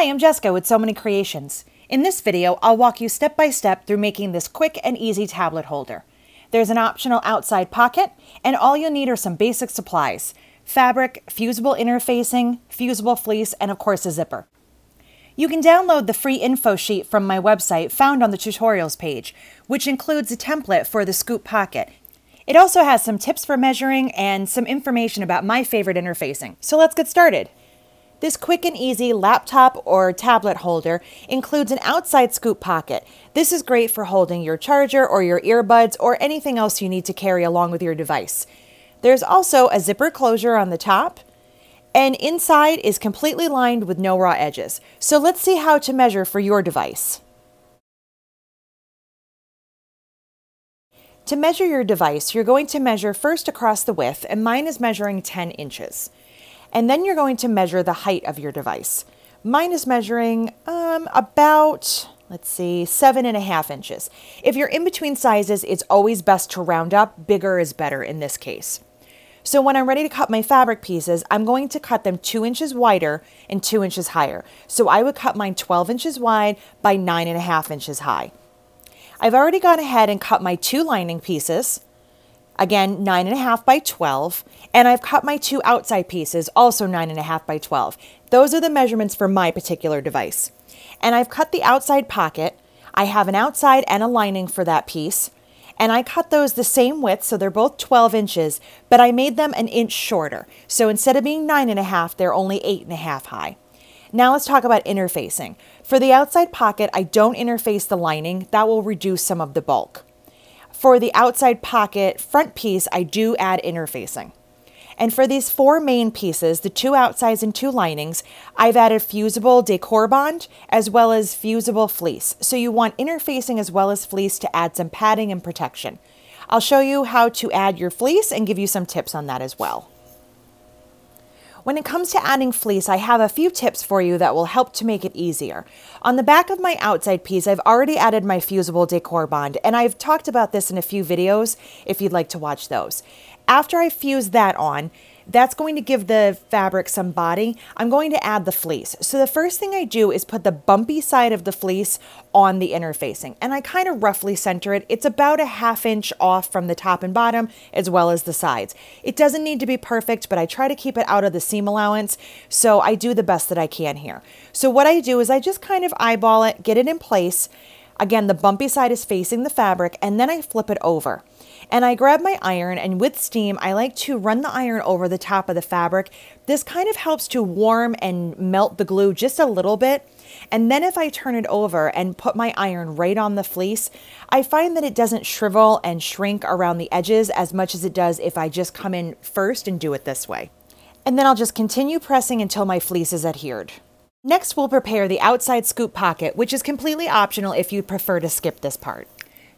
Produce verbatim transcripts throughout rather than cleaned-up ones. Hi, I'm Jessica with Sew Many Creations. In this video, I'll walk you step by step through making this quick and easy tablet holder. There's an optional outside pocket, and all you'll need are some basic supplies: fabric, fusible interfacing, fusible fleece, and of course a zipper. You can download the free info sheet from my website found on the tutorials page, which includes a template for the scoop pocket. It also has some tips for measuring and some information about my favorite interfacing. So let's get started. This quick and easy laptop or tablet holder includes an outside scoop pocket. This is great for holding your charger or your earbuds or anything else you need to carry along with your device. There's also a zipper closure on the top, and inside is completely lined with no raw edges. So let's see how to measure for your device. To measure your device, you're going to measure first across the width, and mine is measuring ten inches. And then you're going to measure the height of your device. Mine is measuring um, about, let's see, seven and a half inches. If you're in between sizes, it's always best to round up. Bigger is better in this case. So when I'm ready to cut my fabric pieces, I'm going to cut them two inches wider and two inches higher. So I would cut mine twelve inches wide by nine and a half inches high. I've already gone ahead and cut my two lining pieces. Again, nine and a half by twelve, and I've cut my two outside pieces, also nine and a half by twelve. Those are the measurements for my particular device. And I've cut the outside pocket. I have an outside and a lining for that piece, and I cut those the same width, so they're both twelve inches, but I made them an inch shorter. So instead of being nine and a half, they're only eight and a half high. Now let's talk about interfacing. For the outside pocket, I don't interface the lining. That will reduce some of the bulk. For the outside pocket front piece, I do add interfacing. And for these four main pieces, the two outsides and two linings, I've added fusible decor bond as well as fusible fleece. So you want interfacing as well as fleece to add some padding and protection. I'll show you how to add your fleece and give you some tips on that as well. When it comes to adding fleece, I have a few tips for you that will help to make it easier. On the back of my outside piece, I've already added my fusible decor bond, and I've talked about this in a few videos if you'd like to watch those. After I fuse that on, that's going to give the fabric some body. I'm going to add the fleece. So the first thing I do is put the bumpy side of the fleece on the interfacing, and I kind of roughly center it. It's about a half inch off from the top and bottom as well as the sides. It doesn't need to be perfect, but I try to keep it out of the seam allowance, so I do the best that I can here. So what I do is I just kind of eyeball it, get it in place. Again, the bumpy side is facing the fabric, and then I flip it over. And I grab my iron, and with steam, I like to run the iron over the top of the fabric. This kind of helps to warm and melt the glue just a little bit. And then if I turn it over and put my iron right on the fleece, I find that it doesn't shrivel and shrink around the edges as much as it does if I just come in first and do it this way. And then I'll just continue pressing until my fleece is adhered. Next, we'll prepare the outside scoop pocket, which is completely optional if you prefer to skip this part.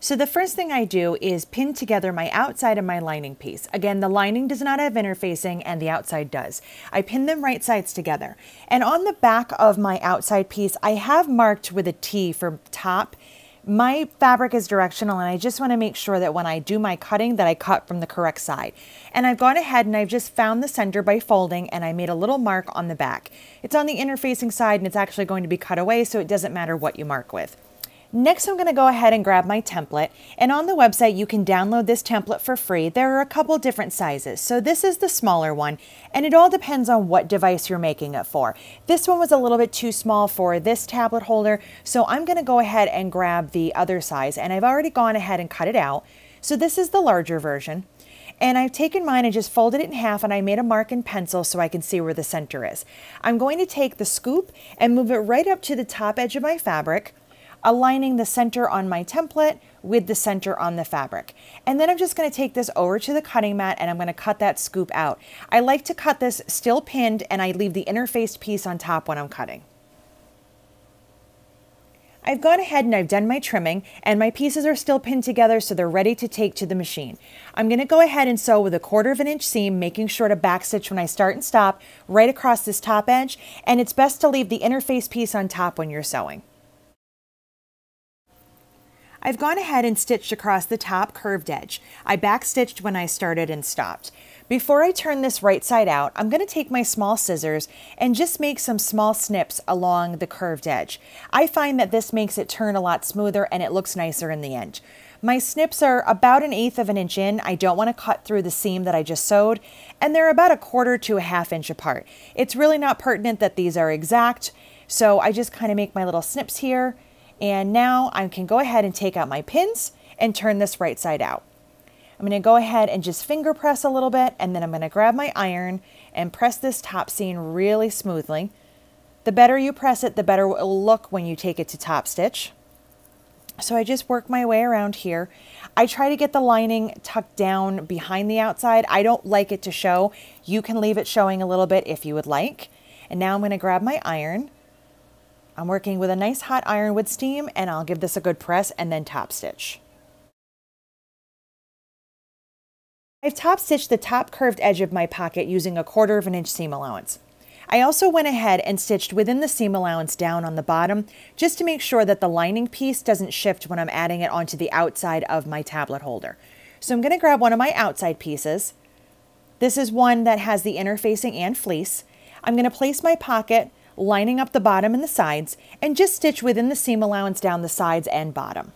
So the first thing I do is pin together my outside and my lining piece. Again, the lining does not have interfacing and the outside does. I pin them right sides together. And on the back of my outside piece, I have marked with a T for top. My fabric is directional, and I just want to make sure that when I do my cutting that I cut from the correct side. And I've gone ahead and I've just found the center by folding, and I made a little mark on the back. It's on the interfacing side, and it's actually going to be cut away, so it doesn't matter what you mark with. Next, I'm going to go ahead and grab my template, and on the website you can download this template for free. There are a couple different sizes, so this is the smaller one, and it all depends on what device you're making it for. This one was a little bit too small for this tablet holder, so I'm going to go ahead and grab the other size, and I've already gone ahead and cut it out. So this is the larger version, and I've taken mine and just folded it in half, and I made a mark in pencil so I can see where the center is. I'm going to take the scoop and move it right up to the top edge of my fabric, aligning the center on my template with the center on the fabric. And then I'm just going to take this over to the cutting mat, and I'm going to cut that scoop out. I like to cut this still pinned, and I leave the interfaced piece on top when I'm cutting. I've gone ahead and I've done my trimming, and my pieces are still pinned together, so they're ready to take to the machine. I'm going to go ahead and sew with a quarter of an inch seam, making sure to backstitch when I start and stop right across this top edge, and it's best to leave the interface piece on top when you're sewing. I've gone ahead and stitched across the top curved edge. I backstitched when I started and stopped. Before I turn this right side out, I'm going to take my small scissors and just make some small snips along the curved edge. I find that this makes it turn a lot smoother and it looks nicer in the end. My snips are about an eighth of an inch in. I don't want to cut through the seam that I just sewed, and they're about a quarter to a half inch apart. It's really not pertinent that these are exact, so I just kind of make my little snips here, and now I can go ahead and take out my pins and turn this right side out. I'm going to go ahead and just finger press a little bit, and then I'm going to grab my iron and press this top seam really smoothly. The better you press it, the better it will look when you take it to top stitch. So I just work my way around here. I try to get the lining tucked down behind the outside. I don't like it to show. You can leave it showing a little bit if you would like. And now I'm going to grab my iron. I'm working with a nice hot iron with steam, and I'll give this a good press and then top stitch. I've top stitched the top curved edge of my pocket using a quarter of an inch seam allowance. I also went ahead and stitched within the seam allowance down on the bottom just to make sure that the lining piece doesn't shift when I'm adding it onto the outside of my tablet holder. So I'm going to grab one of my outside pieces. This is one that has the interfacing and fleece. I'm going to place my pocket, lining up the bottom and the sides, and just stitch within the seam allowance down the sides and bottom.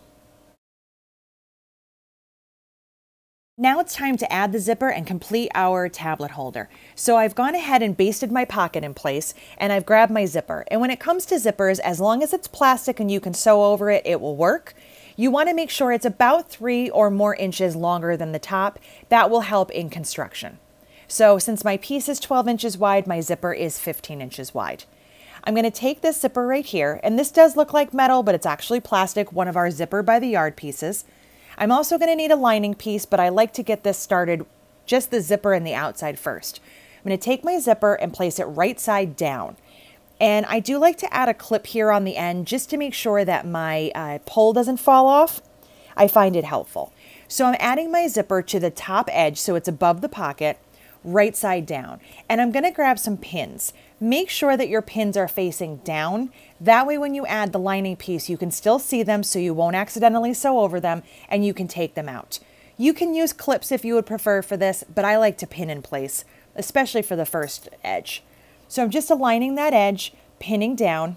Now it's time to add the zipper and complete our tablet holder. So I've gone ahead and basted my pocket in place, and I've grabbed my zipper. And when it comes to zippers, as long as it's plastic and you can sew over it, it will work. You want to make sure it's about three or more inches longer than the top. That will help in construction. So since my piece is twelve inches wide, my zipper is fifteen inches wide. I'm going to take this zipper right here, and this does look like metal, but it's actually plastic, one of our zipper by the yard pieces. I'm also going to need a lining piece, but I like to get this started just the zipper and the outside first. I'm going to take my zipper and place it right side down. And I do like to add a clip here on the end just to make sure that my uh, pole doesn't fall off. I find it helpful. So I'm adding my zipper to the top edge so it's above the pocket, right side down. And I'm going to grab some pins. Make sure that your pins are facing down. That way when you add the lining piece, you can still see them so you won't accidentally sew over them, and you can take them out. You can use clips if you would prefer for this, but I like to pin in place, especially for the first edge. So I'm just aligning that edge, pinning down,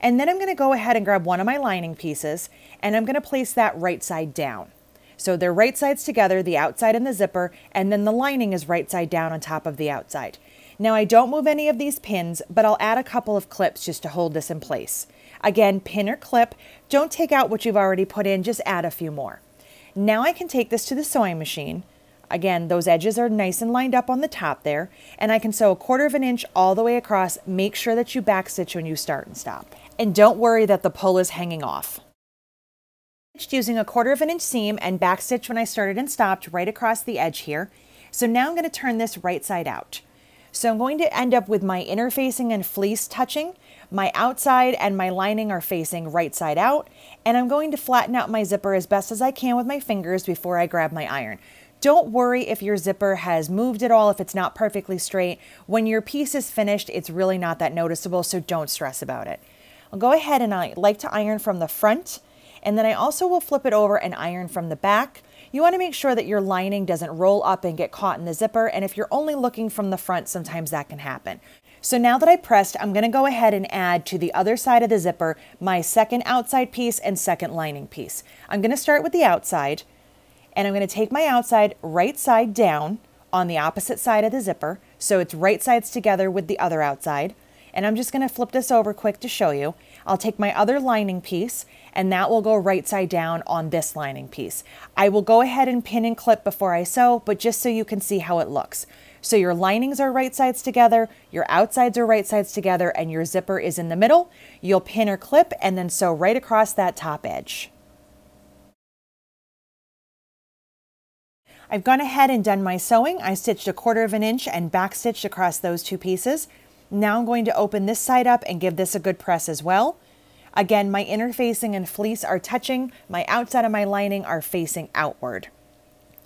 and then I'm going to go ahead and grab one of my lining pieces, and I'm going to place that right side down. So they're right sides together, the outside and the zipper, and then the lining is right side down on top of the outside. Now I don't move any of these pins, but I'll add a couple of clips just to hold this in place. Again, pin or clip, don't take out what you've already put in, just add a few more. Now I can take this to the sewing machine. Again, those edges are nice and lined up on the top there, and I can sew a quarter of an inch all the way across. Make sure that you back stitch when you start and stop. And don't worry that the pole is hanging off. Using a quarter of an inch seam and back stitch when I started and stopped right across the edge here. So now I'm going to turn this right side out. So I'm going to end up with my inner facing and fleece touching, my outside and my lining are facing right side out, and I'm going to flatten out my zipper as best as I can with my fingers before I grab my iron. Don't worry if your zipper has moved at all, if it's not perfectly straight. When your piece is finished, it's really not that noticeable, so don't stress about it. I'll go ahead and I like to iron from the front, and then I also will flip it over and iron from the back. You want to make sure that your lining doesn't roll up and get caught in the zipper, and if you're only looking from the front, sometimes that can happen. So now that I pressed, I'm going to go ahead and add to the other side of the zipper my second outside piece and second lining piece. I'm going to start with the outside, and I'm going to take my outside right side down on the opposite side of the zipper, so it's right sides together with the other outside, and I'm just going to flip this over quick to show you. I'll take my other lining piece, and that will go right side down on this lining piece. I will go ahead and pin and clip before I sew, but just so you can see how it looks. So your linings are right sides together, your outsides are right sides together, and your zipper is in the middle. You'll pin or clip and then sew right across that top edge. I've gone ahead and done my sewing. I stitched a quarter of an inch and back stitched across those two pieces. Now I'm going to open this side up and give this a good press as well. Again, my inner facing and fleece are touching. My outside and my lining are facing outward.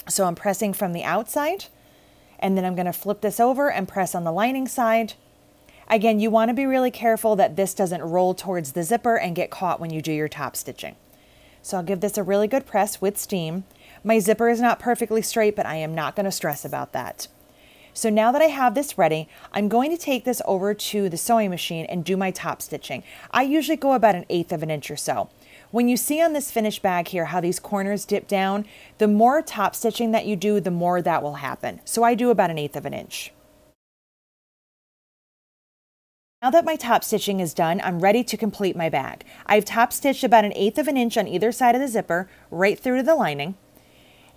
So I'm pressing from the outside, and then I'm going to flip this over and press on the lining side. Again, you want to be really careful that this doesn't roll towards the zipper and get caught when you do your top stitching. So I'll give this a really good press with steam. My zipper is not perfectly straight, but I am not going to stress about that. So now that I have this ready, I'm going to take this over to the sewing machine and do my top stitching. I usually go about an eighth of an inch or so. When you see on this finished bag here how these corners dip down, the more top stitching that you do, the more that will happen. So I do about an eighth of an inch. Now that my top stitching is done, I'm ready to complete my bag. I've top stitched about an eighth of an inch on either side of the zipper, right through to the lining.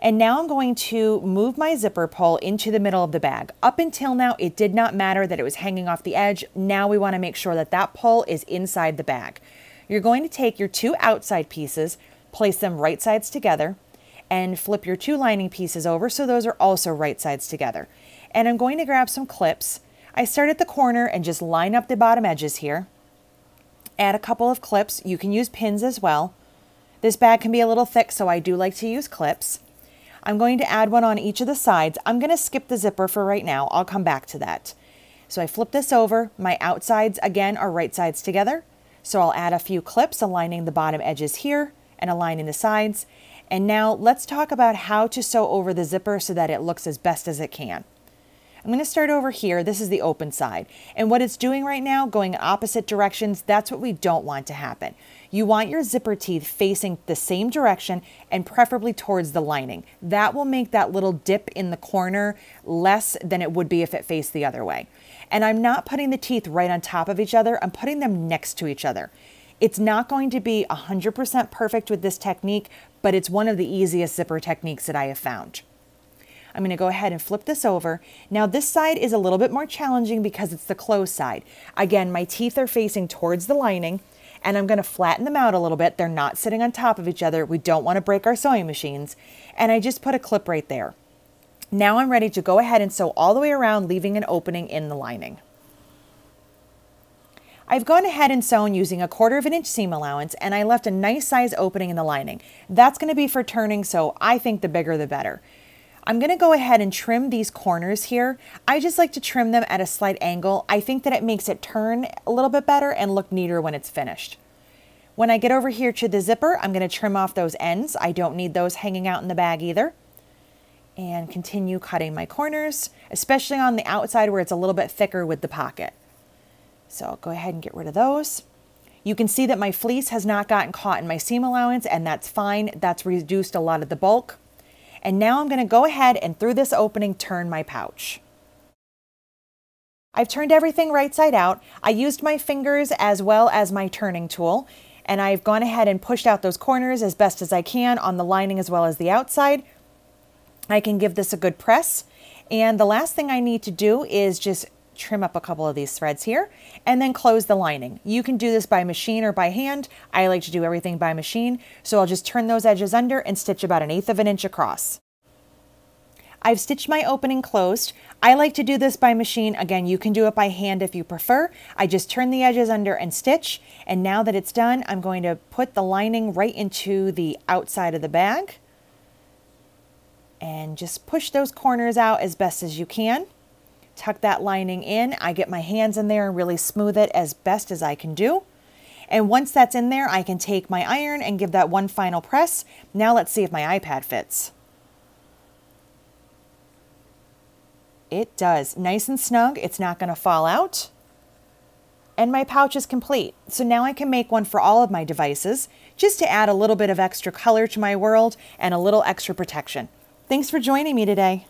And now I'm going to move my zipper pull into the middle of the bag. Up until now, it did not matter that it was hanging off the edge. Now we want to make sure that that pull is inside the bag. You're going to take your two outside pieces, place them right sides together, and flip your two lining pieces over so those are also right sides together. And I'm going to grab some clips. I start at the corner and just line up the bottom edges here. Add a couple of clips. You can use pins as well. This bag can be a little thick, so I do like to use clips. I'm going to add one on each of the sides. I'm going to skip the zipper for right now. I'll come back to that. So I flip this over. My outsides, again, are right sides together. So I'll add a few clips aligning the bottom edges here and aligning the sides. And now let's talk about how to sew over the zipper so that it looks as best as it can. I'm going to start over here. This is the open side. And what it's doing right now, going in opposite directions, that's what we don't want to happen. You want your zipper teeth facing the same direction and preferably towards the lining. That will make that little dip in the corner less than it would be if it faced the other way. And I'm not putting the teeth right on top of each other. I'm putting them next to each other. It's not going to be one hundred percent perfect with this technique, but it's one of the easiest zipper techniques that I have found. I'm going to go ahead and flip this over. Now this side is a little bit more challenging because it's the closed side. Again, my teeth are facing towards the lining and I'm going to flatten them out a little bit. They're not sitting on top of each other. We don't want to break our sewing machines. And I just put a clip right there. Now I'm ready to go ahead and sew all the way around, leaving an opening in the lining. I've gone ahead and sewn using a quarter of an inch seam allowance and I left a nice size opening in the lining. That's going to be for turning, so I think the bigger the better. I'm going to go ahead and trim these corners here. I just like to trim them at a slight angle. I think that it makes it turn a little bit better and look neater when it's finished. When I get over here to the zipper, I'm going to trim off those ends. I don't need those hanging out in the bag either. And continue cutting my corners, especially on the outside where it's a little bit thicker with the pocket. So I'll go ahead and get rid of those. You can see that my fleece has not gotten caught in my seam allowance, and that's fine. That's reduced a lot of the bulk. And now I'm going to go ahead and through this opening, turn my pouch. I've turned everything right side out. I used my fingers as well as my turning tool, and I've gone ahead and pushed out those corners as best as I can on the lining as well as the outside. I can give this a good press. And the last thing I need to do is just trim up a couple of these threads here and then close the lining. You can do this by machine or by hand. I like to do everything by machine, so I'll just turn those edges under and stitch about an eighth of an inch across. I've stitched my opening closed. I like to do this by machine. Again, you can do it by hand if you prefer. I just turn the edges under and stitch. And now that it's done, I'm going to put the lining right into the outside of the bag and just push those corners out as best as you can. Tuck that lining in. I get my hands in there and really smooth it as best as I can do. And once that's in there, I can take my iron and give that one final press. Now let's see if my iPad fits. It does. Nice and snug. It's not going to fall out. And my pouch is complete. So now I can make one for all of my devices just to add a little bit of extra color to my world and a little extra protection. Thanks for joining me today.